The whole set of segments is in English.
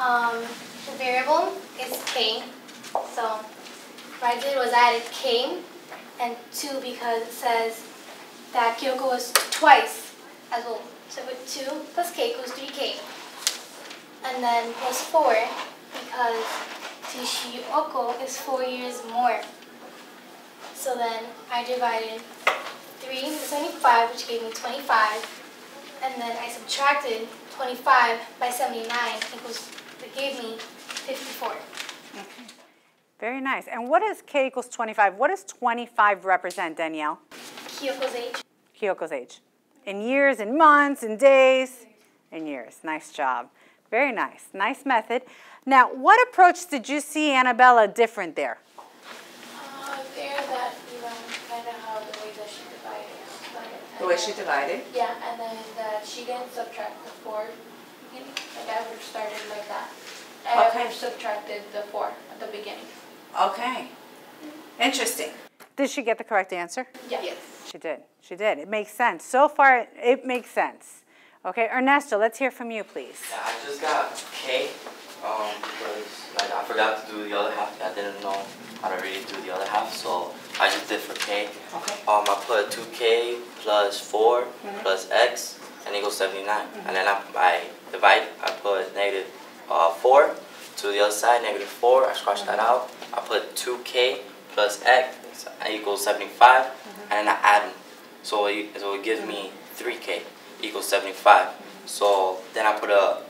The variable is k, so right there was added k, and 2 because it says that Kyoko was twice as old. So with 2 plus k equals 3k. And then plus 4 because Tishioko is 4 years more. So then I divided 3 into 75, which gave me 25. And then I subtracted 25 by 79 equals, it gave me 54. Okay. Very nice. And what is k equals 25? What does 25 represent, Danielle? Kyoko's age. Kyoko's age. In years, in months, in days, in years. Nice job. Very nice. Nice method. Now, what approach did you see, Annabella, different there? There that you learned kind of how the way that she divided. The way she divided? Yeah, and then that she didn't subtract the 4. Like I would have started like that. I would have subtracted the 4 at the beginning. Okay. Interesting. Did she get the correct answer? Yes. Yes. She did. She did. It makes sense. So far, it makes sense. Okay, Ernesto, let's hear from you, please. Yeah, I just got K because like, I forgot to do the other half. I didn't know how to really do the other half, so I just did for K. Okay. I put 2K plus 4 plus X and equals 79. And then I divide, I put negative 4 to the other side, negative 4. I scratch that out. I put 2K plus X equals 75, and I add them. So it gives me 3K equals 75. So then I put a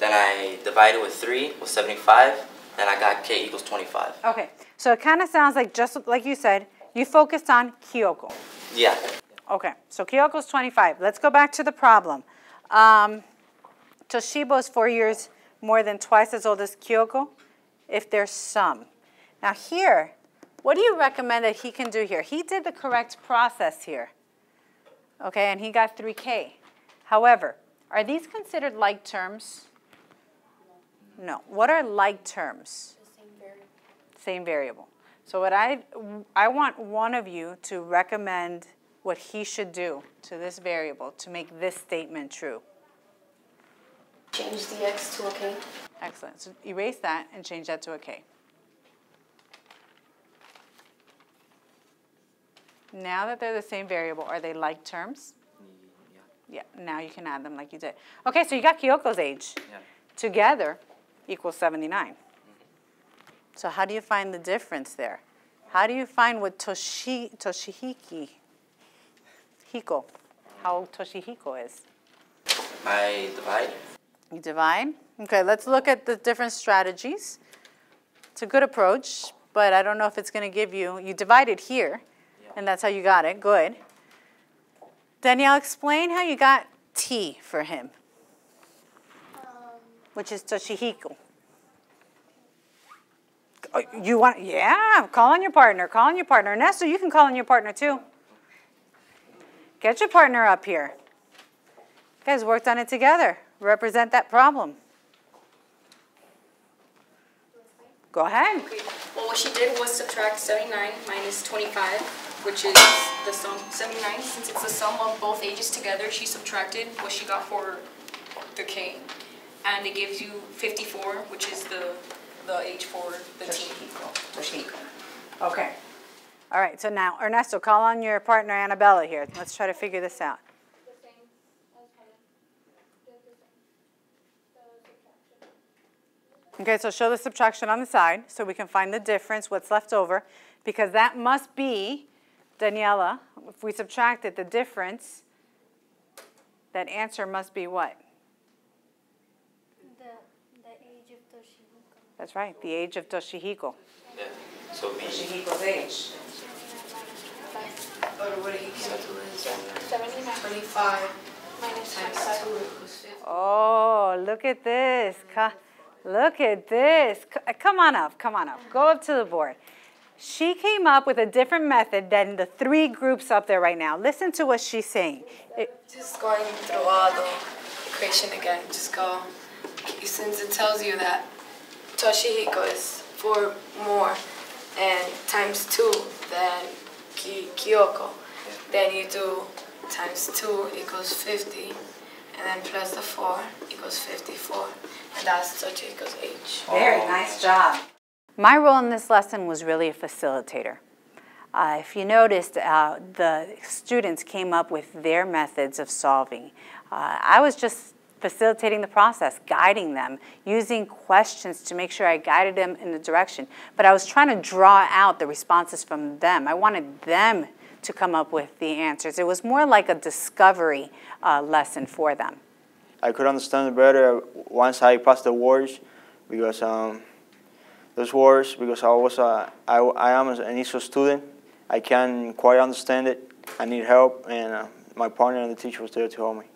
then I divided with 3 with 75, and I got K equals 25. Okay, so it kind of sounds like just like you said, you focused on Kyoko. Yeah. Okay, so Kyoko's 25. Let's go back to the problem. Toshiba is 4 years more than twice as old as Kyoko, if there's some. Now here, what do you recommend that he can do here? He did the correct process here, okay, and he got 3K. However, are these considered like terms? No. What are like terms? The same variable. Same variable. So what I want one of you to recommend what he should do to this variable to make this statement true. Change the x to a k. Excellent. So erase that and change that to a k. Now that they're the same variable, are they like terms? Yeah. Yeah, now you can add them like you did. Okay, so you got Kyoko's age. Yeah. Together equals 79. So how do you find the difference there? How do you find what Toshihiko, how old Toshihiko is? I divide. You divide? Okay, let's look at the different strategies. It's a good approach, but I don't know if it's going to give you, you divided here. And that's how you got it. Good. Danielle, explain how you got T for him, which is Toshihiko. Oh, you want? Yeah, call on your partner. Call on your partner. Ernesto, you can call on your partner too. Get your partner up here. You guys worked on it together. Represent that problem. Go ahead. Okay. Well, what she did was subtract 79 minus 25. Which is the sum, 79, since it's the sum of both ages together, she subtracted what she got for the K. And it gives you 54, which is the age for the T. Toshihiko. Okay. All right, so now, Ernesto, call on your partner, Annabella, here. Let's try to figure this out. Okay, so show the subtraction on the side so we can find the difference, what's left over, because that must be Daniela, if we subtracted the difference, that answer must be what? The age of Toshihiko. That's right, the age of Toshihiko. Yeah. So Toshihiko's age. What did he get? 75 minus 2 equals 50. Oh, look at this. Look at this. Come on up, come on up. Go up to the board. She came up with a different method than the three groups up there right now. Listen to what she's saying. Just going through all the equation again. Just go, since it tells you that Toshihiko is 4 more and times 2 than Kyoko. Then you do times 2 equals 50, and then plus the 4 equals equals 54, and R² equals H. Very nice job. My role in this lesson was really a facilitator. If you noticed, the students came up with their methods of solving. I was just facilitating the process, guiding them, using questions to make sure I guided them in the direction. But I was trying to draw out the responses from them. I wanted them to come up with the answers. It was more like a discovery lesson for them. I could understand better once I passed the words, because I am an ISO student. I can't quite understand it. I need help, and my partner and the teacher was there to help me.